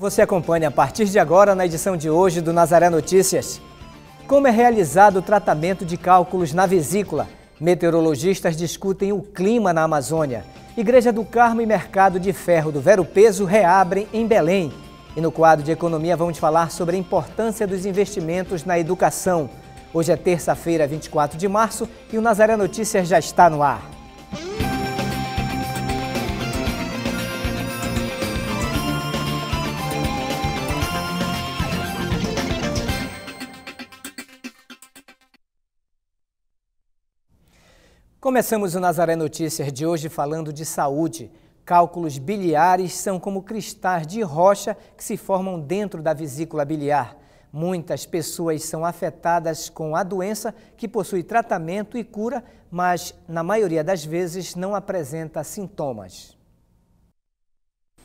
Você acompanha a partir de agora na edição de hoje do Nazaré Notícias. Como é realizado o tratamento de cálculos na vesícula? Meteorologistas discutem o clima na Amazônia. Igreja do Carmo e Mercado de Ferro do Ver-o-Peso reabrem em Belém. E no quadro de Economia vamos falar sobre a importância dos investimentos na educação. Hoje é terça-feira, 24 de março, e o Nazaré Notícias já está no ar. Começamos o Nazaré Notícias de hoje falando de saúde. Cálculos biliares são como cristais de rocha que se formam dentro da vesícula biliar. Muitas pessoas são afetadas com a doença que possui tratamento e cura, mas na maioria das vezes não apresenta sintomas.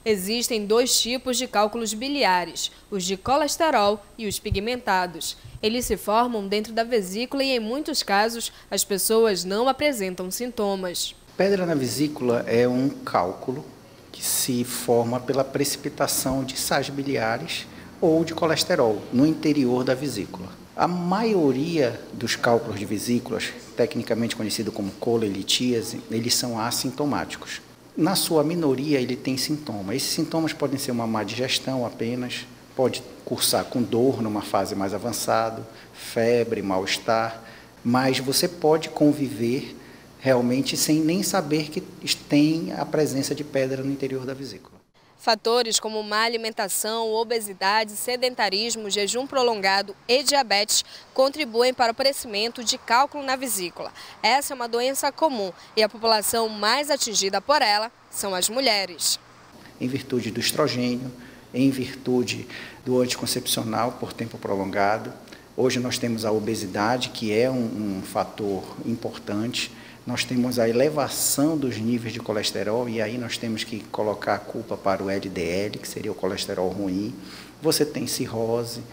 Existem dois tipos de cálculos biliares, os de colesterol e os pigmentados. Eles se formam dentro da vesícula e, em muitos casos, as pessoas não apresentam sintomas. Pedra na vesícula é um cálculo que se forma pela precipitação de sais biliares ou de colesterol no interior da vesícula. A maioria dos cálculos de vesículas, tecnicamente conhecido como colelitíase, eles são assintomáticos. Na sua minoria, ele tem sintomas. Esses sintomas podem ser uma má digestão apenas, pode cursar com dor numa fase mais avançada, febre, mal-estar, mas você pode conviver realmente sem nem saber que tem a presença de pedra no interior da vesícula. Fatores como má alimentação, obesidade, sedentarismo, jejum prolongado e diabetes contribuem para o aparecimento de cálculo na vesícula. Essa é uma doença comum e a população mais atingida por ela são as mulheres. Em virtude do estrogênio, em virtude do anticoncepcional por tempo prolongado, hoje nós temos a obesidade, que é um fator importante. Nós temos a elevação dos níveis de colesterol e aí nós temos que colocar a culpa para o LDL, que seria o colesterol ruim. Você tem cirrose,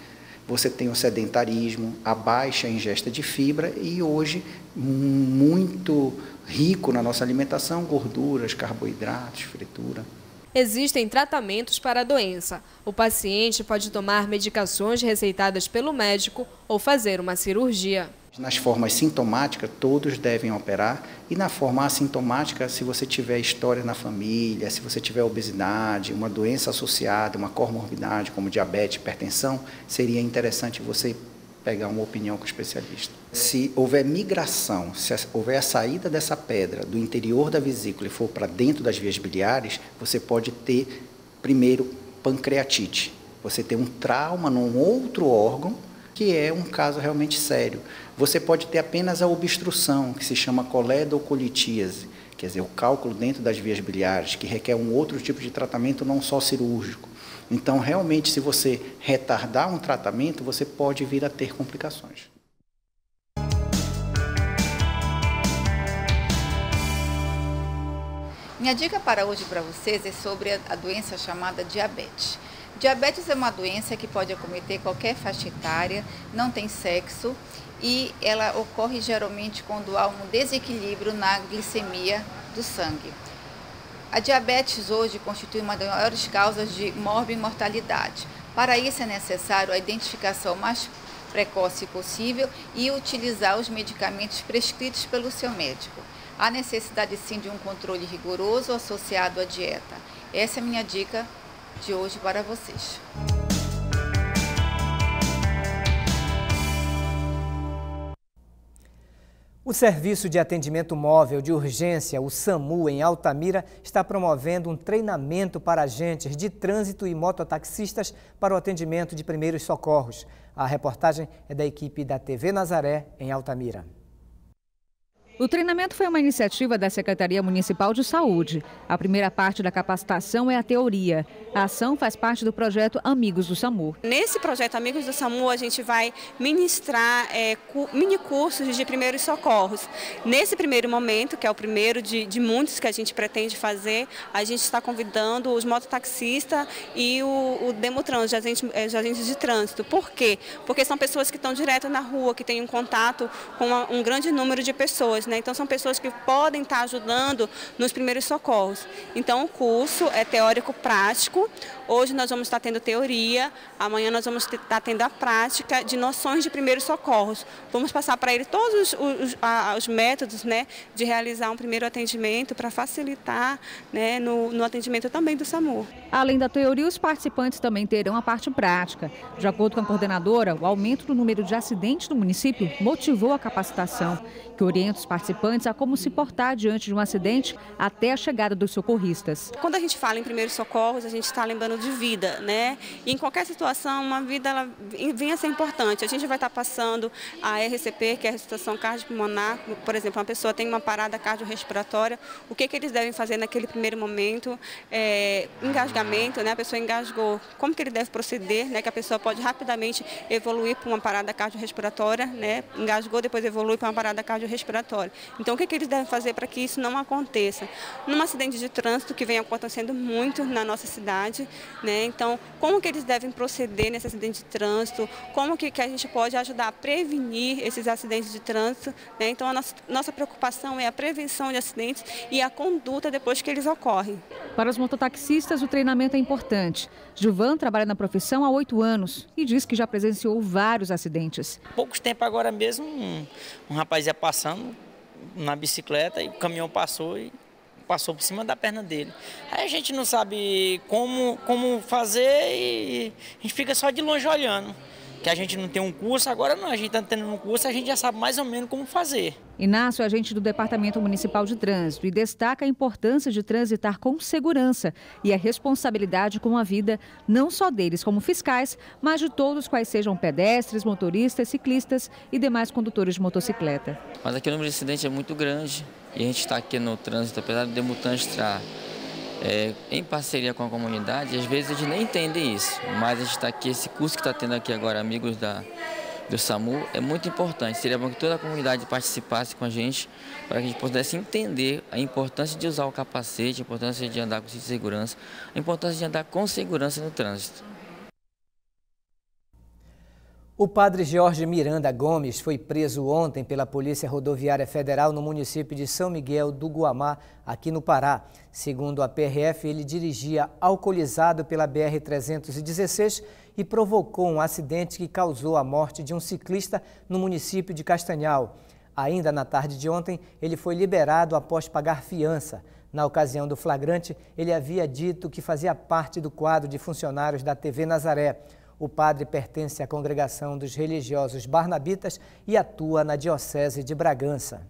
você tem o sedentarismo, a baixa ingesta de fibra e hoje muito rico na nossa alimentação, gorduras, carboidratos, fritura. Existem tratamentos para a doença. O paciente pode tomar medicações receitadas pelo médico ou fazer uma cirurgia. Nas formas sintomáticas, todos devem operar, e na forma assintomática, se você tiver história na família, se você tiver obesidade, uma doença associada, uma comorbidade como diabetes, hipertensão, seria interessante você pegar uma opinião com o especialista. Se houver migração, se houver a saída dessa pedra do interior da vesícula e for para dentro das vias biliares, você pode ter, primeiro, pancreatite. Você tem um trauma num outro órgão, que é um caso realmente sério. Você pode ter apenas a obstrução, que se chama coledocolitíase, quer dizer, o cálculo dentro das vias biliares, que requer um outro tipo de tratamento, não só cirúrgico. Então, realmente, se você retardar um tratamento, você pode vir a ter complicações. Minha dica para hoje para vocês é sobre a doença chamada diabetes. Diabetes é uma doença que pode acometer qualquer faixa etária, não tem sexo e ela ocorre geralmente quando há um desequilíbrio na glicemia do sangue. A diabetes hoje constitui uma das maiores causas de morbimortalidade. Para isso é necessário a identificação mais precoce possível e utilizar os medicamentos prescritos pelo seu médico. Há necessidade sim de um controle rigoroso associado à dieta. Essa é a minha dica de hoje para vocês. O Serviço de Atendimento Móvel de Urgência, o SAMU, em Altamira, está promovendo um treinamento para agentes de trânsito e mototaxistas para o atendimento de primeiros socorros. A reportagem é da equipe da TV Nazaré, em Altamira. O treinamento foi uma iniciativa da Secretaria Municipal de Saúde. A primeira parte da capacitação é a teoria. A ação faz parte do projeto Amigos do SAMU. Nesse projeto Amigos do SAMU, a gente vai ministrar mini cursos de primeiros socorros. Nesse primeiro momento, que é o primeiro de muitos que a gente pretende fazer, a gente está convidando os mototaxistas e o Demotrans, os agentes de trânsito. Por quê? Porque são pessoas que estão direto na rua, que têm um contato com um grande número de pessoas. pessoas, né? Então são pessoas que podem estar ajudando nos primeiros socorros. Então o curso é teórico-prático, hoje nós vamos estar tendo teoria, amanhã nós vamos estar tendo a prática de noções de primeiros socorros. Vamos passar para ele todos os métodos, né, de realizar um primeiro atendimento para facilitar, né, no atendimento também do SAMU. Além da teoria, os participantes também terão a parte prática. De acordo com a coordenadora, o aumento do número de acidentes no município motivou a capacitação, que orienta os participantes a como se portar diante de um acidente até a chegada dos socorristas. Quando a gente fala em primeiros socorros, a gente está lembrando de vida, né? E em qualquer situação, uma vida ela vem a ser importante. A gente vai estar passando a RCP, que é a ressuscitação cardiopulmonar. Por exemplo, uma pessoa tem uma parada cardiorrespiratória, o que eles devem fazer naquele primeiro momento? Engasgamento, né? A pessoa engasgou, como que ele deve proceder, né? Que a pessoa pode rapidamente evoluir para uma parada cardiorrespiratória, né? Engasgou, depois evolui para uma parada cardiorrespiratória. Então, o que eles devem fazer para que isso não aconteça? Num acidente de trânsito que vem acontecendo muito na nossa cidade, né? Então, como que eles devem proceder nesse acidente de trânsito? Como que a gente pode ajudar a prevenir esses acidentes de trânsito, né? Então, a nossa preocupação é a prevenção de acidentes e a conduta depois que eles ocorrem. Para os mototaxistas, o treinamento é importante. Gilvan trabalha na profissão há 8 anos e diz que já presenciou vários acidentes. Há pouco tempo agora mesmo, um rapaz ia passando na bicicleta e o caminhão passou e passou por cima da perna dele. Aí a gente não sabe como fazer e a gente fica só de longe olhando. Que a gente não tem um curso, agora não, a gente está tendo um curso, a gente já sabe mais ou menos como fazer. Inácio é agente do Departamento Municipal de Trânsito e destaca a importância de transitar com segurança e a responsabilidade com a vida, não só deles como fiscais, mas de todos quais sejam pedestres, motoristas, ciclistas e demais condutores de motocicleta. Mas aqui o número de acidentes é muito grande e a gente está aqui no trânsito, apesar do Demotrans estar em parceria com a comunidade, às vezes a gente nem entende isso, mas a gente está aqui, esse curso que está tendo aqui agora, amigos do SAMU, é muito importante. Seria bom que toda a comunidade participasse com a gente, para que a gente pudesse entender a importância de usar o capacete, a importância de andar com cinto de segurança, a importância de andar com segurança no trânsito. O padre Jorge Miranda Gomes foi preso ontem pela Polícia Rodoviária Federal no município de São Miguel do Guamá, aqui no Pará. Segundo a PRF, ele dirigia alcoolizado pela BR-316 e provocou um acidente que causou a morte de um ciclista no município de Castanhal. Ainda na tarde de ontem, ele foi liberado após pagar fiança. Na ocasião do flagrante, ele havia dito que fazia parte do quadro de funcionários da TV Nazaré. O padre pertence à congregação dos religiosos barnabitas e atua na Diocese de Bragança.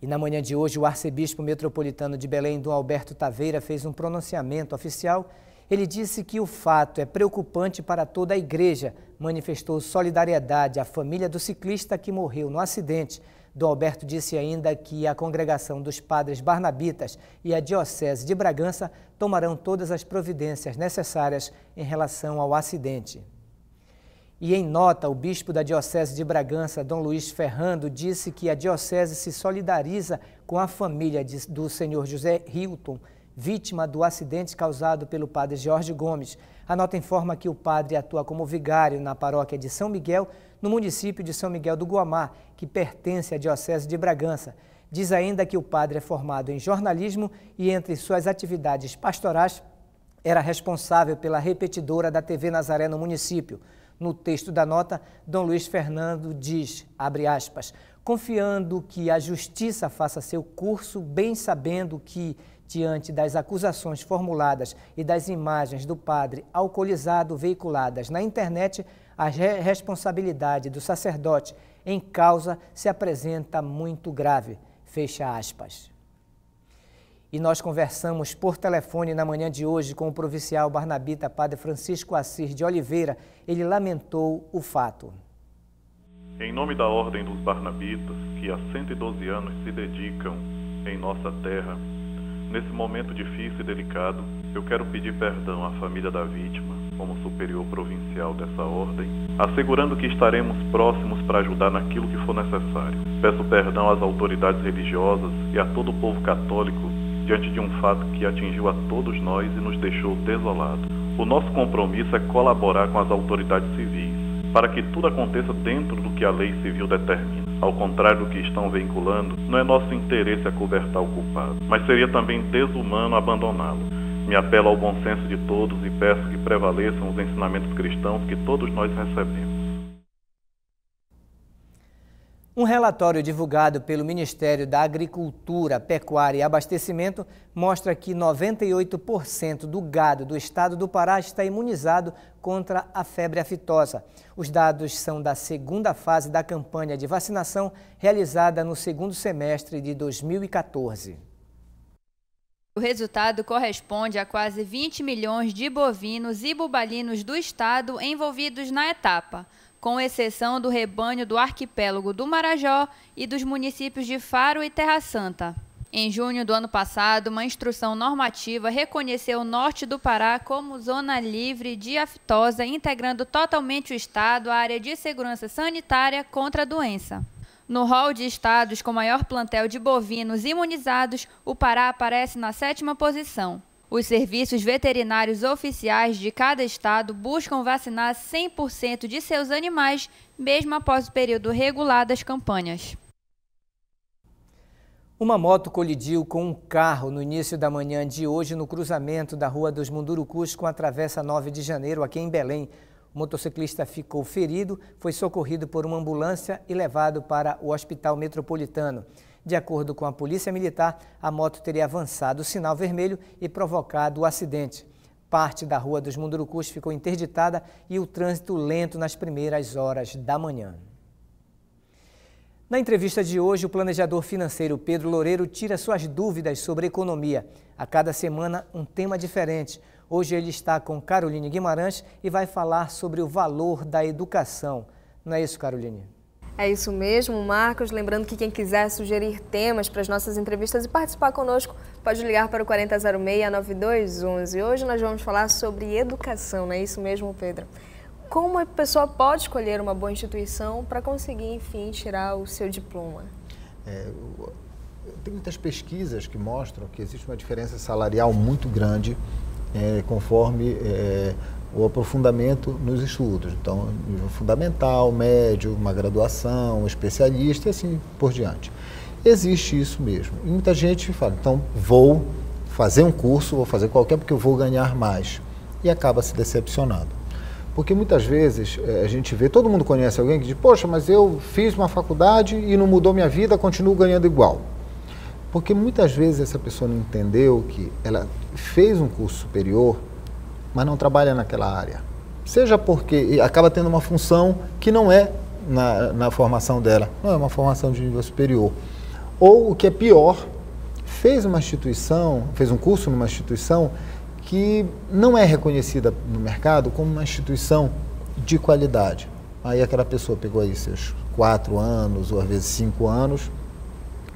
E na manhã de hoje, o arcebispo metropolitano de Belém, Dom Alberto Taveira, fez um pronunciamento oficial. Ele disse que o fato é preocupante para toda a igreja. Manifestou solidariedade à família do ciclista que morreu no acidente. Dom Alberto disse ainda que a congregação dos padres barnabitas e a Diocese de Bragança tomarão todas as providências necessárias em relação ao acidente. E em nota, o bispo da Diocese de Bragança, Dom Luiz Ferrando, disse que a Diocese se solidariza com a família do senhor José Hilton, vítima do acidente causado pelo padre Jorge Gomes. A nota informa que o padre atua como vigário na paróquia de São Miguel, no município de São Miguel do Guamá, que pertence à Diocese de Bragança. Diz ainda que o padre é formado em jornalismo e, entre suas atividades pastorais, era responsável pela repetidora da TV Nazaré no município. No texto da nota, Dom Luiz Fernando diz, abre aspas, confiando que a justiça faça seu curso, bem sabendo que, diante das acusações formuladas e das imagens do padre alcoolizado veiculadas na internet, a responsabilidade do sacerdote em causa se apresenta muito grave. Fecha aspas. E nós conversamos por telefone na manhã de hoje com o provincial barnabita padre Francisco Assis de Oliveira. Ele lamentou o fato. Em nome da Ordem dos Barnabitas, que há 112 anos se dedicam em nossa terra, nesse momento difícil e delicado, eu quero pedir perdão à família da vítima, como superior provincial dessa ordem, assegurando que estaremos próximos para ajudar naquilo que for necessário. Peço perdão às autoridades religiosas e a todo o povo católico diante de um fato que atingiu a todos nós e nos deixou desolados. O nosso compromisso é colaborar com as autoridades civis, para que tudo aconteça dentro do que a lei civil determina. ao contrário do que estão veiculando, não é nosso interesse acobertar o culpado, mas seria também desumano abandoná-lo. Me apelo ao bom senso de todos e peço que prevaleçam os ensinamentos cristãos que todos nós recebemos. Um relatório divulgado pelo Ministério da Agricultura, Pecuária e Abastecimento mostra que 98% do gado do estado do Pará está imunizado contra a febre aftosa. Os dados são da segunda fase da campanha de vacinação realizada no segundo semestre de 2014. O resultado corresponde a quase 20 milhões de bovinos e bubalinos do estado envolvidos na etapa, com exceção do rebanho do arquipélago do Marajó e dos municípios de Faro e Terra Santa. Em junho do ano passado, uma instrução normativa reconheceu o norte do Pará como zona livre de aftosa, integrando totalmente o estado à área de segurança sanitária contra a doença. No rol de estados com maior plantel de bovinos imunizados, o Pará aparece na 7ª posição. Os serviços veterinários oficiais de cada estado buscam vacinar 100% de seus animais, mesmo após o período regular das campanhas. Uma moto colidiu com um carro no início da manhã de hoje no cruzamento da Rua dos Mundurucus com a Travessa 9 de Janeiro, aqui em Belém. O motociclista ficou ferido, foi socorrido por uma ambulância e levado para o Hospital Metropolitano. De acordo com a Polícia Militar, a moto teria avançado o sinal vermelho e provocado o acidente. Parte da Rua dos Mundurucus ficou interditada e o trânsito lento nas primeiras horas da manhã. Na entrevista de hoje, o planejador financeiro Pedro Loureiro tira suas dúvidas sobre economia. A cada semana, um tema diferente. Hoje ele está com Caroline Guimarães e vai falar sobre o valor da educação. Não é isso, Caroline? É isso mesmo, Marcos. Lembrando que quem quiser sugerir temas para as nossas entrevistas e participar conosco, pode ligar para o 4006-9211. Hoje nós vamos falar sobre educação, não é isso mesmo, Pedro? Como a pessoa pode escolher uma boa instituição para conseguir, enfim, tirar o seu diploma? Tem muitas pesquisas que mostram que existe uma diferença salarial muito grande conforme o aprofundamento nos estudos. Então, nível fundamental, médio, uma graduação, especialista e assim por diante. Existe isso mesmo. E muita gente fala, então vou fazer um curso, vou fazer qualquer porque eu vou ganhar mais. E acaba se decepcionando. Porque muitas vezes a gente vê, todo mundo conhece alguém que diz, poxa, mas eu fiz uma faculdade e não mudou minha vida, continuo ganhando igual. Porque muitas vezes essa pessoa não entendeu que ela fez um curso superior, mas não trabalha naquela área. Seja porque acaba tendo uma função que não é na formação dela, não é uma formação de nível superior. Ou, o que é pior, fez um curso numa instituição que não é reconhecida no mercado como uma instituição de qualidade. Aí aquela pessoa pegou aí seus 4 anos, ou às vezes 5 anos,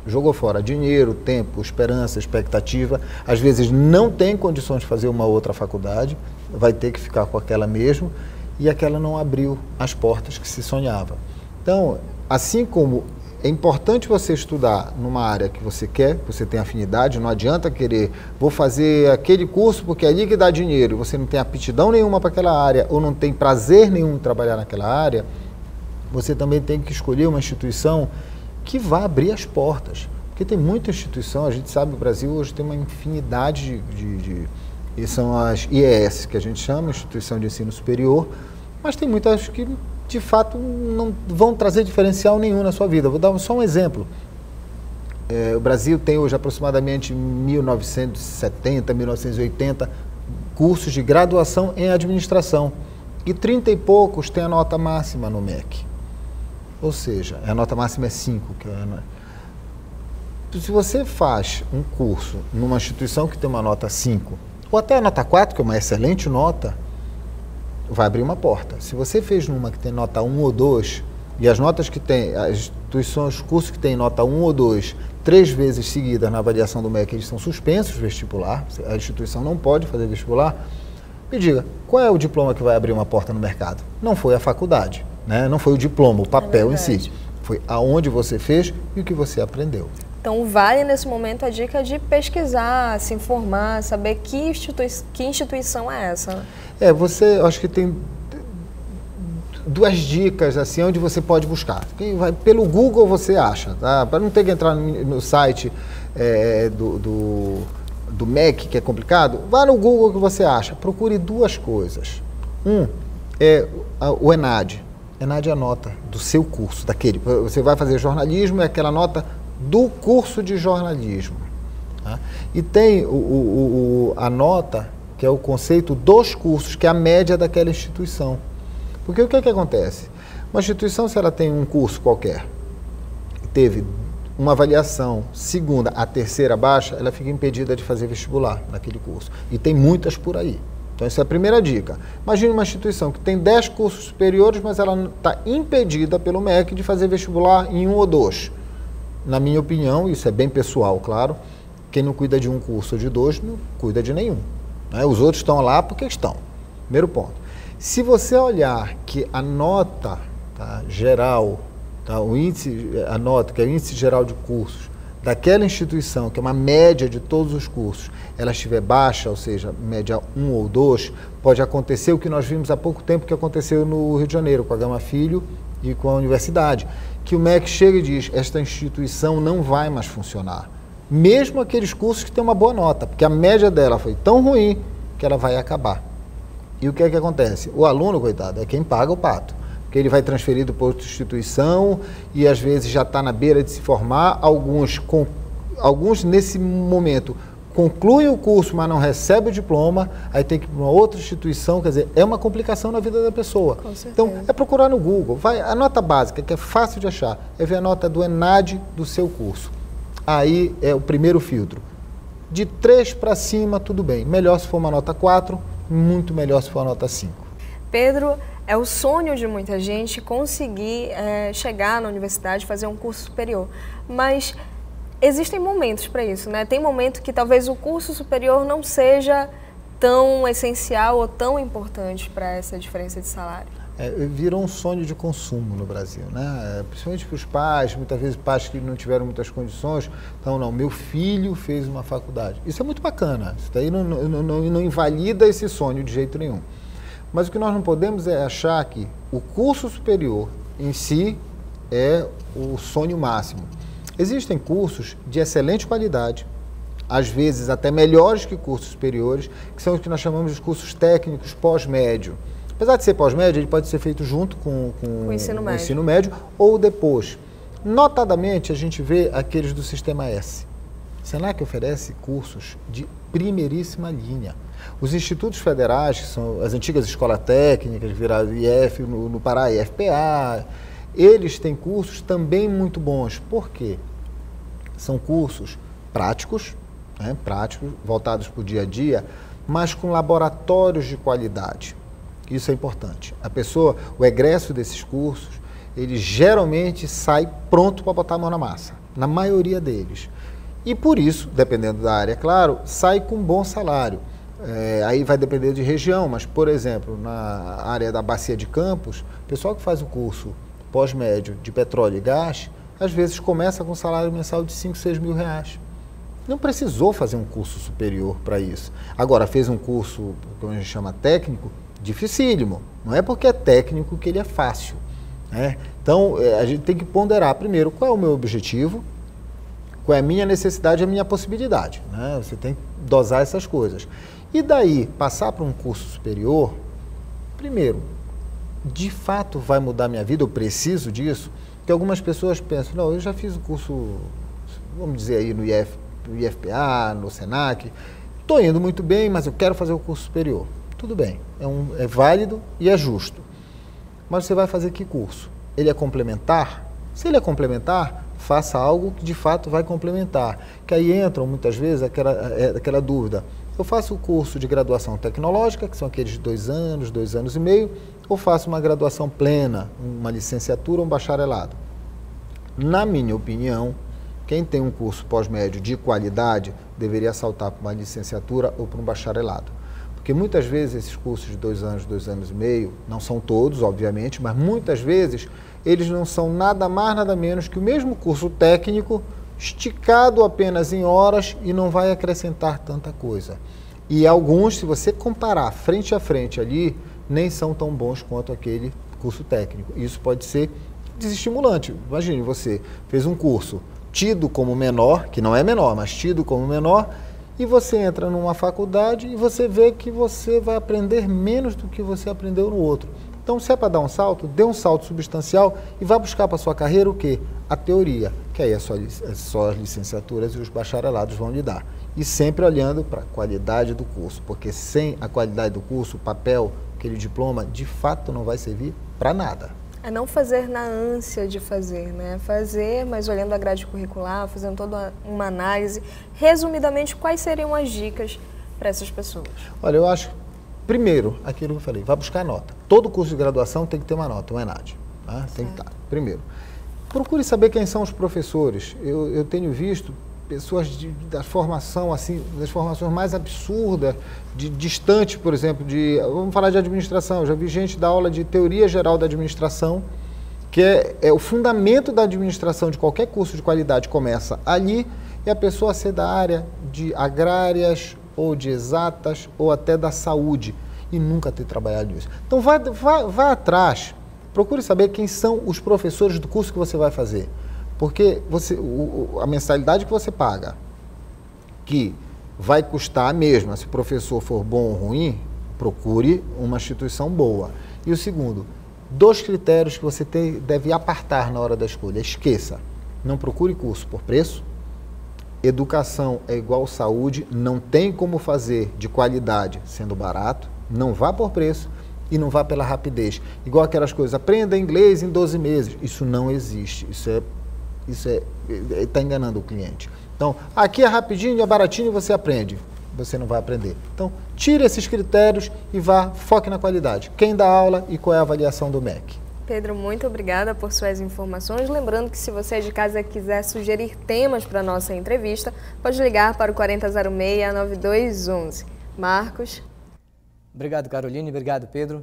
jogou fora dinheiro, tempo, esperança, expectativa. Às vezes não tem condições de fazer uma outra faculdade, vai ter que ficar com aquela mesmo, e aquela não abriu as portas que se sonhava. Então, assim como é importante você estudar numa área que você quer, que você tem afinidade, não adianta querer, vou fazer aquele curso porque é ali que dá dinheiro, e você não tem aptidão nenhuma para aquela área, ou não tem prazer nenhum em trabalhar naquela área, você também tem que escolher uma instituição que vá abrir as portas, porque tem muita instituição, a gente sabe, o Brasil hoje tem uma infinidade de são as IES, que a gente chama, Instituição de Ensino Superior, mas tem muitas que, de fato, não vão trazer diferencial nenhum na sua vida. Vou dar só um exemplo. O Brasil tem hoje aproximadamente 1970, 1980 cursos de graduação em administração, e 30 e poucos tem a nota máxima no MEC. Ou seja, a nota máxima é 5. Se você faz um curso numa instituição que tem uma nota 5, ou até a nota 4, que é uma excelente nota, vai abrir uma porta. Se você fez numa que tem nota 1 ou 2, e as notas que tem, as instituições, os cursos que tem nota 1 ou 2, 3 vezes seguidas na avaliação do MEC, eles são suspensos vestibular, a instituição não pode fazer vestibular, me diga, qual é o diploma que vai abrir uma porta no mercado? Não foi a faculdade. Não foi o diploma, o papel em si. Foi aonde você fez e o que você aprendeu. Então vale nesse momento a dica de pesquisar, se informar, saber que instituição é essa. Você, acho que tem duas dicas, assim, onde você pode buscar. Quem vai pelo Google você acha, tá? Para não ter que entrar no site do MEC, que é complicado, vá no Google que você acha. Procure duas coisas. Um é o ENADE. ENADE é a nota do seu curso, daquele. Você vai fazer jornalismo, é aquela nota do curso de jornalismo. Tá? E tem a nota, que é o conceito dos cursos, que é a média daquela instituição. Porque o que é que acontece? Uma instituição, se ela tem um curso qualquer, teve uma avaliação segunda, a terceira baixa, ela fica impedida de fazer vestibular naquele curso. E tem muitas por aí. Então, essa é a primeira dica. Imagine uma instituição que tem 10 cursos superiores, mas ela está impedida pelo MEC de fazer vestibular em um ou dois. Na minha opinião, isso é bem pessoal, claro, quem não cuida de um curso ou de dois, não cuida de nenhum. Né? Os outros estão lá porque estão. Primeiro ponto. Se você olhar que a nota geral, o índice, a nota que é o índice geral de cursos daquela instituição, que é uma média de todos os cursos, ela estiver baixa, ou seja, média 1 ou 2, pode acontecer o que nós vimos há pouco tempo que aconteceu no Rio de Janeiro, com a Gama Filho e com a universidade, que o MEC chega e diz, esta instituição não vai mais funcionar, mesmo aqueles cursos que têm uma boa nota, porque a média dela foi tão ruim que ela vai acabar. E o que é que acontece? O aluno, coitado, é quem paga o pato. Porque ele vai transferido para outra instituição e às vezes já está na beira de se formar. Alguns nesse momento concluem o curso, mas não recebem o diploma, aí tem que ir para uma outra instituição. Quer dizer, é uma complicação na vida da pessoa. Então, é procurar no Google. Vai, a nota básica, que é fácil de achar, é ver a nota do ENADE do seu curso. Aí é o primeiro filtro. De 3 para cima, tudo bem. Melhor se for uma nota 4, muito melhor se for a nota 5. Pedro, é o sonho de muita gente conseguir chegar na universidade, fazer um curso superior. Mas existem momentos para isso, né? Tem momento que talvez o curso superior não seja tão essencial ou tão importante para essa diferença de salário. Virou um sonho de consumo no Brasil, né? Principalmente para os pais, muitas vezes pais que não tiveram muitas condições. Então, não, meu filho fez uma faculdade. Isso é muito bacana, isso daí não invalida esse sonho de jeito nenhum. Mas o que nós não podemos é achar que o curso superior em si é o sonho máximo. Existem cursos de excelente qualidade, às vezes até melhores que cursos superiores, que são os que nós chamamos de cursos técnicos pós-médio. Apesar de ser pós-médio, ele pode ser feito junto com o ensino médio ou depois. Notadamente, a gente vê aqueles do Sistema S. Senac oferece cursos de primeiríssima linha. Os institutos federais, que são as antigas escolas técnicas, viraram IF no Pará, IFPA, eles têm cursos também muito bons. Por quê? São cursos práticos, né, voltados para o dia a dia, mas com laboratórios de qualidade. Isso é importante. A pessoa, o egresso desses cursos, ele geralmente sai pronto para botar a mão na massa, na maioria deles. E por isso, dependendo da área, claro, sai com um bom salário. Aí vai depender de região, mas, por exemplo, na área da Bacia de Campos, o pessoal que faz o curso pós-médio de petróleo e gás, às vezes começa com um salário mensal de 5, 6 mil reais. Não precisou fazer um curso superior para isso. Agora, fez um curso, como a gente chama, técnico, dificílimo. Não é porque é técnico que ele é fácil. Né? Então, a gente tem que ponderar primeiro qual é o meu objetivo, qual é a minha necessidade e a minha possibilidade. Né? Você tem que dosar essas coisas. E daí, passar para um curso superior, primeiro, de fato vai mudar minha vida, eu preciso disso, porque algumas pessoas pensam, não, eu já fiz o curso, vamos dizer aí, no IFPA, no Senac, estou indo muito bem, mas eu quero fazer o curso superior. Tudo bem, é válido e é justo. Mas você vai fazer que curso? Ele é complementar? Se ele é complementar, faça algo que de fato vai complementar. Que aí entram muitas vezes aquela dúvida. Eu faço o curso de graduação tecnológica, que são aqueles de 2 anos, 2 anos e meio, ou faço uma graduação plena, uma licenciatura ou um bacharelado? Na minha opinião, quem tem um curso pós-médio de qualidade deveria saltar para uma licenciatura ou para um bacharelado. Porque muitas vezes esses cursos de 2 anos, 2 anos e meio, não são todos, obviamente, mas muitas vezes eles não são nada mais, nada menos que o mesmo curso técnico, esticado apenas em horas e não vai acrescentar tanta coisa. E alguns, se você comparar frente a frente ali, nem são tão bons quanto aquele curso técnico. Isso pode ser desestimulante. Imagine, você fez um curso tido como menor, que não é menor, mas tido como menor, e você entra numa faculdade e você vê que você vai aprender menos do que você aprendeu no outro. Então, se é para dar um salto, dê um salto substancial e vá buscar para a sua carreira o quê? A teoria, que aí é só as licenciaturas e os bacharelados vão lhe dar. E sempre olhando para a qualidade do curso, porque sem a qualidade do curso, o papel, aquele diploma, de fato não vai servir para nada. É não fazer na ânsia de fazer, né? Fazer, mas olhando a grade curricular, fazendo toda uma análise. Resumidamente, quais seriam as dicas para essas pessoas? Olha, eu acho... Primeiro, aquilo que eu falei, vai buscar nota. Todo curso de graduação tem que ter uma nota, um ENADE. Né? Tem que estar. Primeiro, procure saber quem são os professores. Eu tenho visto pessoas da formação, assim, das formações mais absurdas, distante, por exemplo, vamos falar de administração. Eu já vi gente dar aula de teoria geral da administração, que é o fundamento da administração de qualquer curso de qualidade, começa ali, e a pessoa ser da área de agrárias, ou de exatas, ou até da saúde, e nunca ter trabalhado isso. Então, vá atrás, procure saber quem são os professores do curso que você vai fazer, porque a mensalidade que você paga, que vai custar a mesma, se o professor for bom ou ruim, procure uma instituição boa. E o segundo, dois critérios que você deve apartar na hora da escolha, esqueça, não procure curso por preço. Educação é igual saúde, não tem como fazer de qualidade sendo barato, não vá por preço e não vá pela rapidez. Igual aquelas coisas, aprenda inglês em 12 meses, isso não existe, está enganando o cliente. Então, aqui é rapidinho, é baratinho e você aprende, você não vai aprender. Então, tire esses critérios e vá, foque na qualidade. Quem dá aula e qual é a avaliação do MEC? Pedro, muito obrigada por suas informações. Lembrando que se você de casa quiser sugerir temas para a nossa entrevista, pode ligar para o 4006-9211. Marcos. Obrigado, Caroline. Obrigado, Pedro.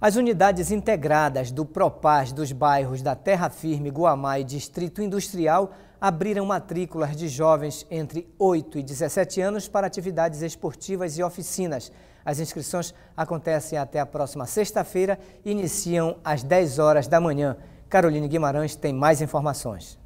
As unidades integradas do Propaz dos bairros da Terra Firme, Guamá e Distrito Industrial abriram matrículas de jovens entre 8 e 17 anos para atividades esportivas e oficinas. As inscrições acontecem até a próxima sexta-feira e iniciam às 10 horas da manhã. Caroline Guimarães tem mais informações.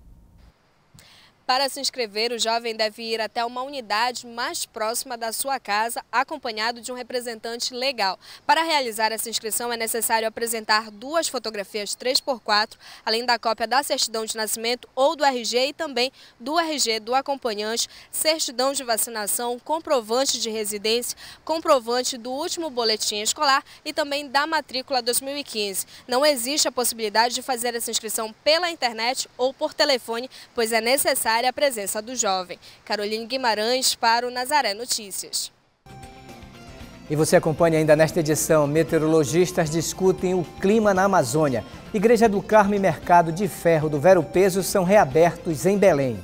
Para se inscrever, o jovem deve ir até uma unidade mais próxima da sua casa, acompanhado de um representante legal. Para realizar essa inscrição, é necessário apresentar 2 fotografias 3x4, além da cópia da certidão de nascimento ou do RG e também do RG do acompanhante, certidão de vacinação, comprovante de residência, comprovante do último boletim escolar e também da matrícula 2015. Não existe a possibilidade de fazer essa inscrição pela internet ou por telefone, pois é necessário a presença do jovem. Caroline Guimarães para o Nazaré Notícias. E você acompanha ainda nesta edição, meteorologistas discutem o clima na Amazônia. Igreja do Carmo e Mercado de Ferro do Ver-o-Peso são reabertos em Belém.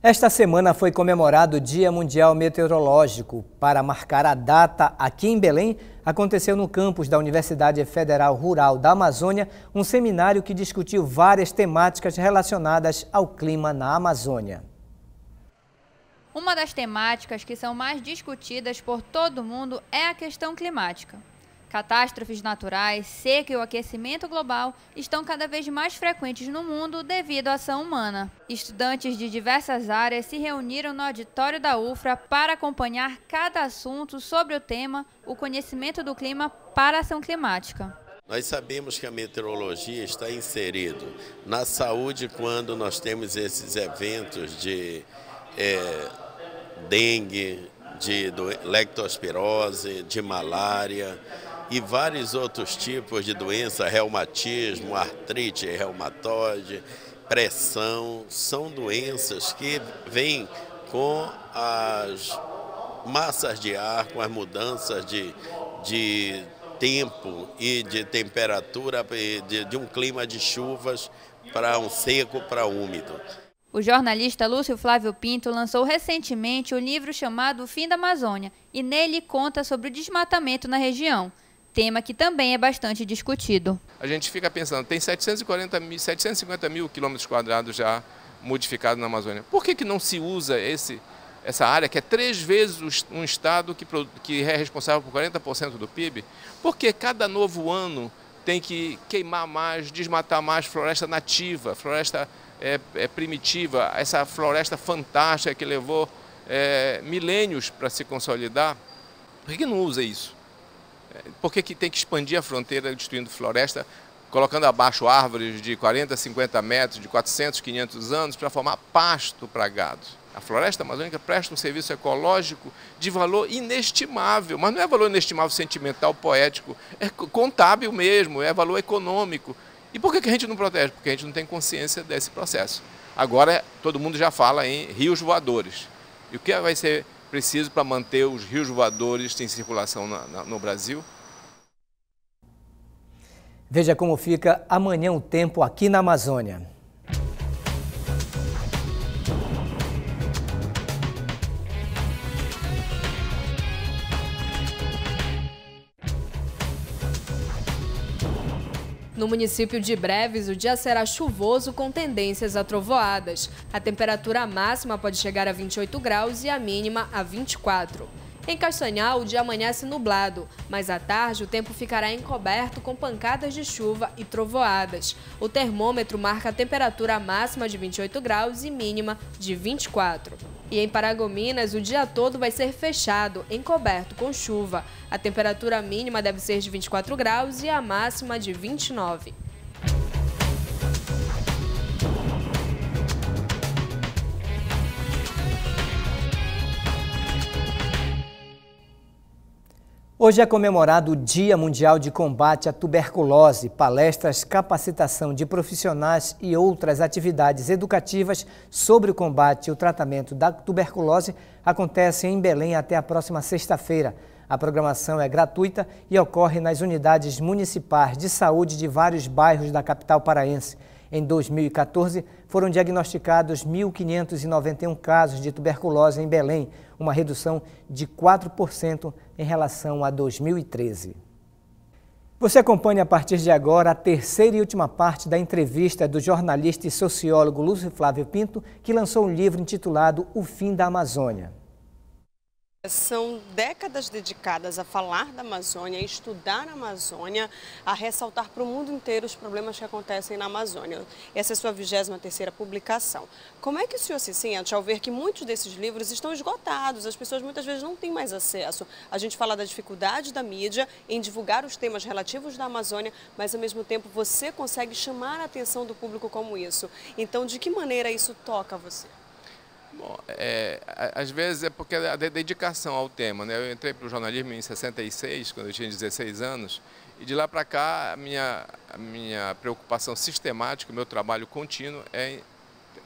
Esta semana foi comemorado o Dia Mundial Meteorológico. Para marcar a data aqui em Belém, aconteceu no campus da Universidade Federal Rural da Amazônia um seminário que discutiu várias temáticas relacionadas ao clima na Amazônia. Uma das temáticas que são mais discutidas por todo mundo é a questão climática. Catástrofes naturais, seca e o aquecimento global estão cada vez mais frequentes no mundo devido à ação humana. Estudantes de diversas áreas se reuniram no auditório da UFRA para acompanhar cada assunto sobre o tema, o conhecimento do clima para a ação climática. Nós sabemos que a meteorologia está inserida na saúde quando nós temos esses eventos de dengue, de leptospirose, de malária e vários outros tipos de doença, reumatismo, artrite reumatoide, pressão, são doenças que vêm com as massas de ar, com as mudanças de tempo e de temperatura, de um clima de chuvas para um seco, para úmido. O jornalista Lúcio Flávio Pinto lançou recentemente o livro chamado O Fim da Amazônia e nele conta sobre o desmatamento na região, tema que também é bastante discutido. A gente fica pensando, tem 750 mil quilômetros quadrados já modificados na Amazônia. Por que não se usa essa área, que é 3 vezes um estado que é responsável por 40% do PIB? Porque cada novo ano tem que queimar mais, desmatar mais floresta nativa, floresta primitiva, essa floresta fantástica que levou milênios para se consolidar. Por que não usa isso? Por que tem que expandir a fronteira destruindo floresta, colocando abaixo árvores de 40, 50 metros, de 400, 500 anos, para formar pasto para gado? A floresta amazônica presta um serviço ecológico de valor inestimável, mas não é valor inestimável sentimental, poético, é contábil mesmo, é valor econômico. E por que a gente não protege? Porque a gente não tem consciência desse processo. Agora, todo mundo já fala em rios voadores. E o que vai ser preciso para manter os rios voadores em circulação no Brasil? Veja como fica amanhã o tempo aqui na Amazônia. No município de Breves, o dia será chuvoso com tendências a trovoadas. A temperatura máxima pode chegar a 28 graus e a mínima a 24. Em Castanhal, o dia amanhece nublado, mas à tarde o tempo ficará encoberto com pancadas de chuva e trovoadas. O termômetro marca a temperatura máxima de 28 graus e mínima de 24. E em Paragominas, o dia todo vai ser fechado, encoberto com chuva. A temperatura mínima deve ser de 24 graus e a máxima de 29. Hoje é comemorado o Dia Mundial de Combate à Tuberculose. Palestras, capacitação de profissionais e outras atividades educativas sobre o combate e o tratamento da tuberculose acontecem em Belém até a próxima sexta-feira. A programação é gratuita e ocorre nas unidades municipais de saúde de vários bairros da capital paraense. Em 2014, foram diagnosticados 1.591 casos de tuberculose em Belém, uma redução de 4% em relação a 2013. Você acompanha a partir de agora a terceira e última parte da entrevista do jornalista e sociólogo Lúcio Flávio Pinto, que lançou um livro intitulado O Fim da Amazônia. São décadas dedicadas a falar da Amazônia, a estudar a Amazônia, a ressaltar para o mundo inteiro os problemas que acontecem na Amazônia. Essa é a sua 23ª publicação. Como é que o senhor se sente ao ver que muitos desses livros estão esgotados, as pessoas muitas vezes não têm mais acesso? A gente fala da dificuldade da mídia em divulgar os temas relativos da Amazônia, mas ao mesmo tempo você consegue chamar a atenção do público como isso. Então, de que maneira isso toca você? Bom, às vezes é porque a dedicação ao tema, né? Eu entrei para o jornalismo em 66, quando eu tinha 16 anos, e de lá para cá a minha preocupação sistemática, o meu trabalho contínuo é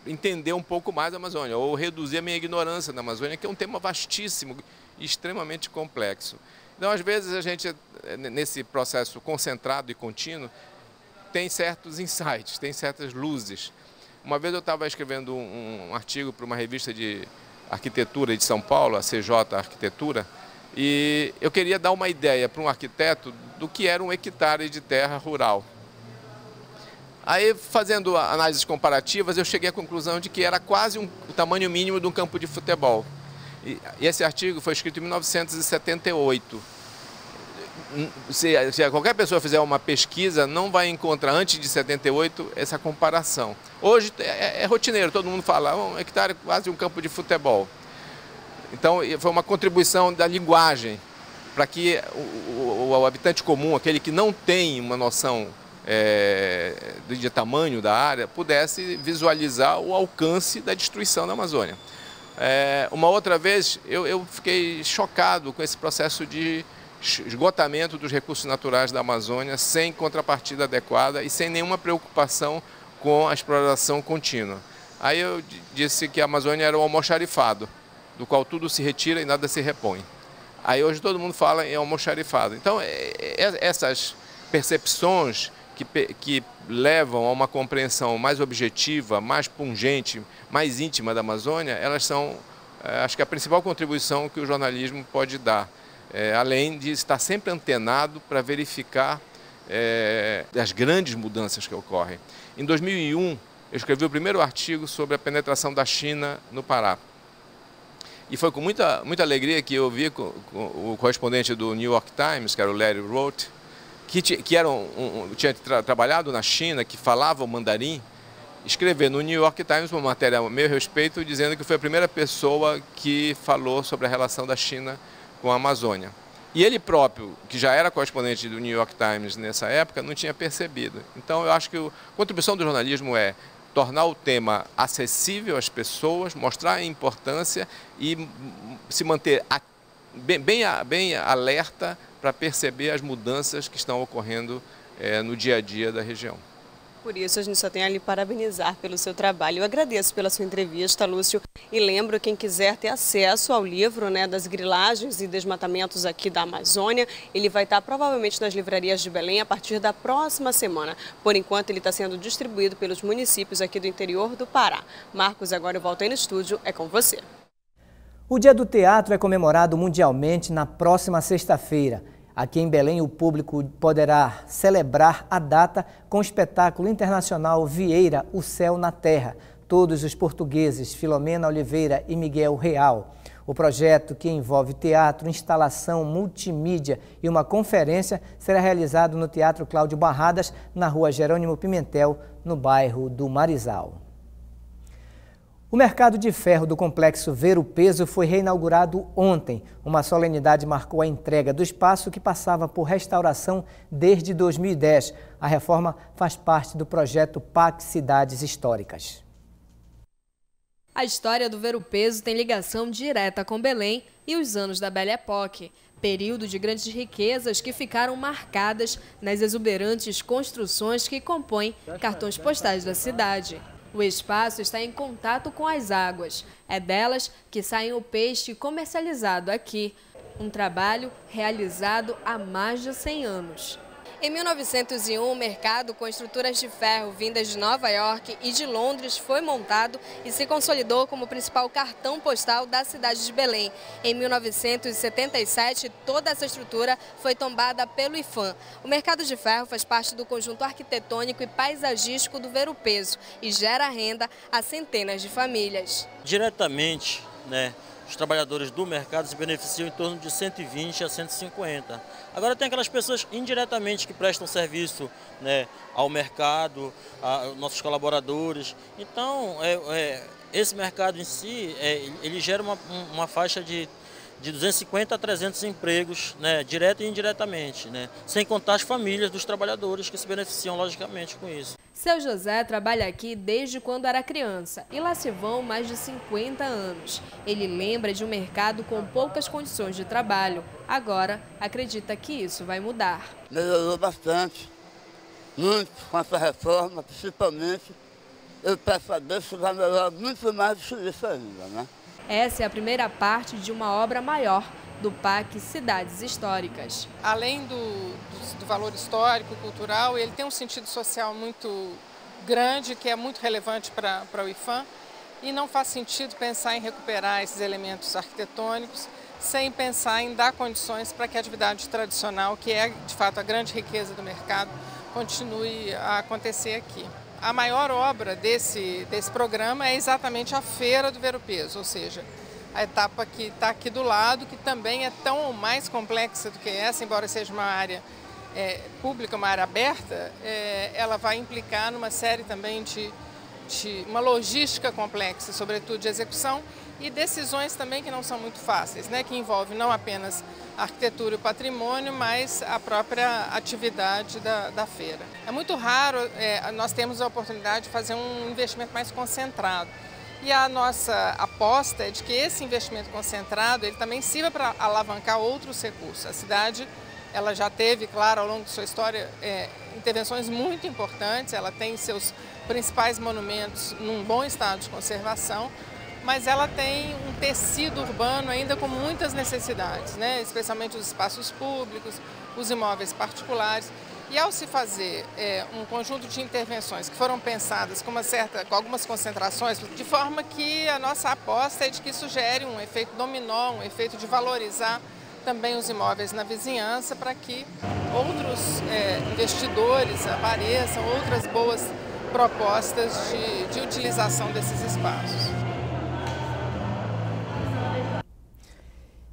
entender um pouco mais a Amazônia, ou reduzir a minha ignorância na Amazônia, que é um tema vastíssimo e extremamente complexo. Então, às vezes, a gente, nesse processo concentrado e contínuo, tem certos insights, tem certas luzes. Uma vez eu estava escrevendo um artigo para uma revista de arquitetura de São Paulo, a CJ Arquitetura, e eu queria dar uma ideia para um arquiteto do que era um hectare de terra rural. Aí, fazendo análises comparativas, eu cheguei à conclusão de que era quase o tamanho mínimo de um campo de futebol. E esse artigo foi escrito em 1978. Se qualquer pessoa fizer uma pesquisa, não vai encontrar antes de 78 essa comparação. Hoje é rotineiro, todo mundo fala, um hectare é quase um campo de futebol. Então foi uma contribuição da linguagem para que o habitante comum, aquele que não tem uma noção de tamanho da área, pudesse visualizar o alcance da destruição da Amazônia. Uma outra vez eu fiquei chocado com esse processo de esgotamento dos recursos naturais da Amazônia sem contrapartida adequada e sem nenhuma preocupação com a exploração contínua. Aí eu disse que a Amazônia era um almoxarifado, do qual tudo se retira e nada se repõe. Aí hoje todo mundo fala em almoxarifado. Então, essas percepções que levam a uma compreensão mais objetiva, mais pungente, mais íntima da Amazônia, elas são, acho que, a principal contribuição que o jornalismo pode dar. Além de estar sempre antenado para verificar as grandes mudanças que ocorrem. Em 2001, eu escrevi o primeiro artigo sobre a penetração da China no Pará. E foi com muita alegria que eu vi o correspondente do New York Times, que era o Larry Roth, que eram, tinha trabalhado na China, que falavam mandarim, escrever no New York Times uma matéria a meu respeito, dizendo que foi a primeira pessoa que falou sobre a relação da China com a Amazônia. E ele próprio, que já era correspondente do New York Times nessa época, não tinha percebido. Então, eu acho que a contribuição do jornalismo é tornar o tema acessível às pessoas, mostrar a importância e se manter bem alerta para perceber as mudanças que estão ocorrendo no dia a dia da região. Por isso, a gente só tem a lhe parabenizar pelo seu trabalho. Eu agradeço pela sua entrevista, Lúcio, e lembro quem quiser ter acesso ao livro, né, das grilagens e desmatamentos aqui da Amazônia, ele vai estar provavelmente nas livrarias de Belém a partir da próxima semana. Por enquanto, ele está sendo distribuído pelos municípios aqui do interior do Pará. Marcos, agora eu volto aí no estúdio, é com você. O Dia do Teatro é comemorado mundialmente na próxima sexta-feira. Aqui em Belém, o público poderá celebrar a data com o espetáculo internacional Vieira, o Céu na Terra. Todos os portugueses, Filomena Oliveira e Miguel Real. O projeto, que envolve teatro, instalação, multimídia e uma conferência, será realizado no Teatro Cláudio Barradas, na Rua Jerônimo Pimentel, no bairro do Marizal. O mercado de ferro do complexo Ver-o-Peso foi reinaugurado ontem. Uma solenidade marcou a entrega do espaço que passava por restauração desde 2010. A reforma faz parte do projeto PAC Cidades Históricas. A história do Ver-o-Peso tem ligação direta com Belém e os anos da Belle Époque, período de grandes riquezas que ficaram marcadas nas exuberantes construções que compõem cartões postais da cidade. O espaço está em contato com as águas. É delas que sai o peixe comercializado aqui. Um trabalho realizado há mais de 100 anos. Em 1901, o mercado com estruturas de ferro vindas de Nova York e de Londres foi montado e se consolidou como o principal cartão postal da cidade de Belém. Em 1977, toda essa estrutura foi tombada pelo IFAM. O mercado de ferro faz parte do conjunto arquitetônico e paisagístico do Ver-o-Peso e gera renda a centenas de famílias. Diretamente, né? Os trabalhadores do mercado se beneficiam em torno de 120 a 150. Agora tem aquelas pessoas indiretamente que prestam serviço, né, ao mercado, aos nossos colaboradores. Então, esse mercado em si, ele gera uma faixa de 250 a 300 empregos, né, direto e indiretamente, né, sem contar as famílias dos trabalhadores que se beneficiam, logicamente, com isso. Seu José trabalha aqui desde quando era criança e lá se vão mais de 50 anos. Ele lembra de um mercado com poucas condições de trabalho. Agora, acredita que isso vai mudar. Melhorou bastante, muito com essa reforma, principalmente. Eu quero saber se vai melhorar muito mais do que isso ainda, né? Essa é a primeira parte de uma obra maior do PAC Cidades Históricas. Além do valor histórico, cultural, ele tem um sentido social muito grande, que é muito relevante para o IFAM, e não faz sentido pensar em recuperar esses elementos arquitetônicos sem pensar em dar condições para que a atividade tradicional, que é de fato a grande riqueza do mercado, continue a acontecer aqui. A maior obra desse programa é exatamente a Feira do Ver-o-Peso, ou seja, a etapa que está aqui do lado, que também é tão ou mais complexa do que essa, embora seja uma área pública, uma área aberta, ela vai implicar numa série também de uma logística complexa, sobretudo de execução, e decisões também que não são muito fáceis, né, que envolvem não apenas a arquitetura e o patrimônio, mas a própria atividade da feira. É muito raro nós termos a oportunidade de fazer um investimento mais concentrado. E a nossa aposta é de que esse investimento concentrado ele também sirva para alavancar outros recursos. A cidade ela já teve, claro, ao longo de sua história, intervenções muito importantes, ela tem seus principais monumentos num bom estado de conservação, mas ela tem um tecido urbano ainda com muitas necessidades, né? Especialmente os espaços públicos, os imóveis particulares. E ao se fazer um conjunto de intervenções que foram pensadas com algumas concentrações, de forma que a nossa aposta é de que isso gere um efeito dominó, um efeito de valorizar também os imóveis na vizinhança, para que outros investidores apareçam, outras boas propostas de utilização desses espaços.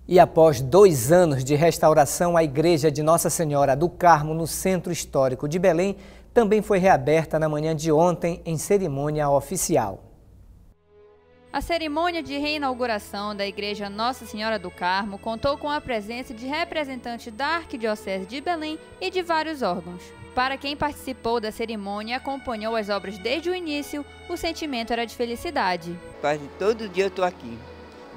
E após 2 anos de restauração, a Igreja de Nossa Senhora do Carmo, no Centro Histórico de Belém, também foi reaberta na manhã de ontem em cerimônia oficial. A cerimônia de reinauguração da Igreja Nossa Senhora do Carmo contou com a presença de representantes da Arquidiocese de Belém e de vários órgãos. Para quem participou da cerimônia e acompanhou as obras desde o início, o sentimento era de felicidade. Quase todo dia eu estou aqui.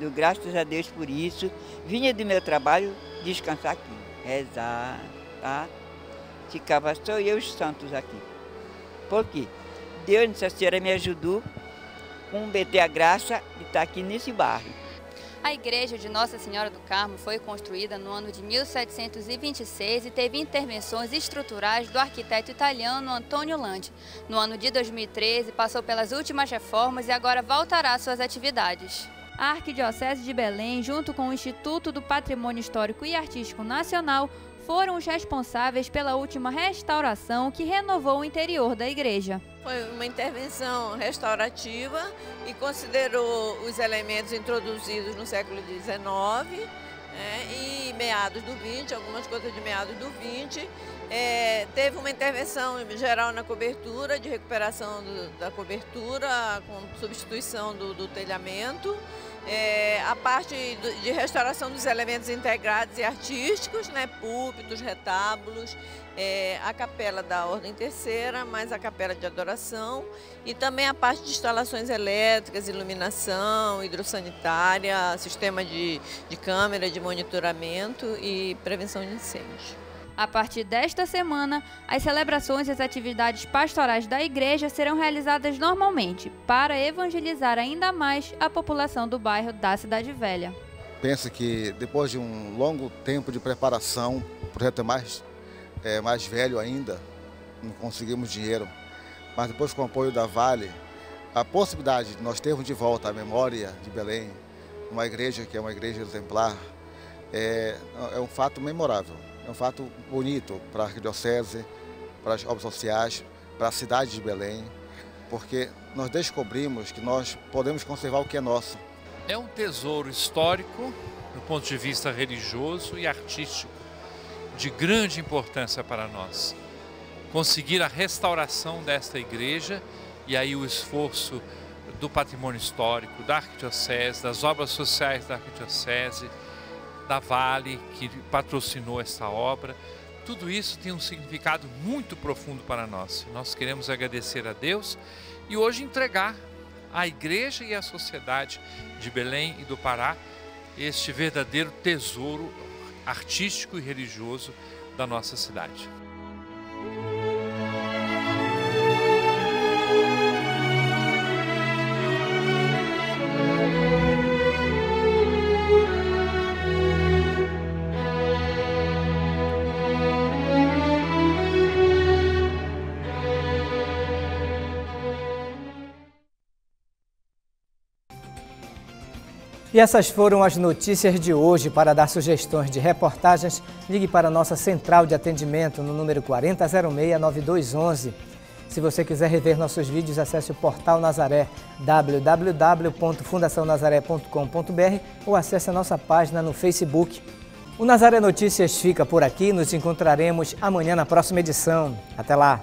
Dou graças a Deus por isso. Vinha do meu trabalho descansar aqui, rezar, tá? Ficava só eu e os santos aqui. Por quê? Deus, Nossa Senhora, me ajudou a combater a graça de estar aqui nesse bairro. A Igreja de Nossa Senhora do Carmo foi construída no ano de 1726 e teve intervenções estruturais do arquiteto italiano Antonio Landi. No ano de 2013, passou pelas últimas reformas e agora voltará às suas atividades. A Arquidiocese de Belém, junto com o Instituto do Patrimônio Histórico e Artístico Nacional, foram os responsáveis pela última restauração que renovou o interior da igreja. Foi uma intervenção restaurativa e considerou os elementos introduzidos no século XIX, né, e meados do XX, algumas coisas de meados do XX. Teve uma intervenção geral na cobertura, de recuperação da cobertura, com substituição do telhamento, a parte de restauração dos elementos integrados e artísticos, né, púlpitos, retábulos, a capela da Ordem Terceira, mais a capela de adoração e também a parte de instalações elétricas, iluminação, hidrossanitária, sistema de câmera, de monitoramento e prevenção de incêndios. A partir desta semana, as celebrações e as atividades pastorais da igreja serão realizadas normalmente, para evangelizar ainda mais a população do bairro da Cidade Velha. Penso que depois de um longo tempo de preparação, o projeto é mais velho ainda, não conseguimos dinheiro, mas depois com o apoio da Vale, a possibilidade de nós termos de volta a memória de Belém, uma igreja que é uma igreja exemplar, é um fato memorável. É um fato bonito para a arquidiocese, para as obras sociais, para a cidade de Belém, porque nós descobrimos que nós podemos conservar o que é nosso. É um tesouro histórico, do ponto de vista religioso e artístico, de grande importância para nós. Conseguir a restauração desta igreja e aí o esforço do patrimônio histórico, da arquidiocese, das obras sociais da arquidiocese, da Vale, que patrocinou essa obra, tudo isso tem um significado muito profundo para nós. Nós queremos agradecer a Deus e hoje entregar à igreja e à sociedade de Belém e do Pará este verdadeiro tesouro artístico e religioso da nossa cidade. E essas foram as notícias de hoje. Para dar sugestões de reportagens, ligue para a nossa central de atendimento no número 4006-9211. Se você quiser rever nossos vídeos, acesse o portal Nazaré, www.fundacionazaré.com.br, ou acesse a nossa página no Facebook. O Nazaré Notícias fica por aqui. Nos encontraremos amanhã na próxima edição. Até lá!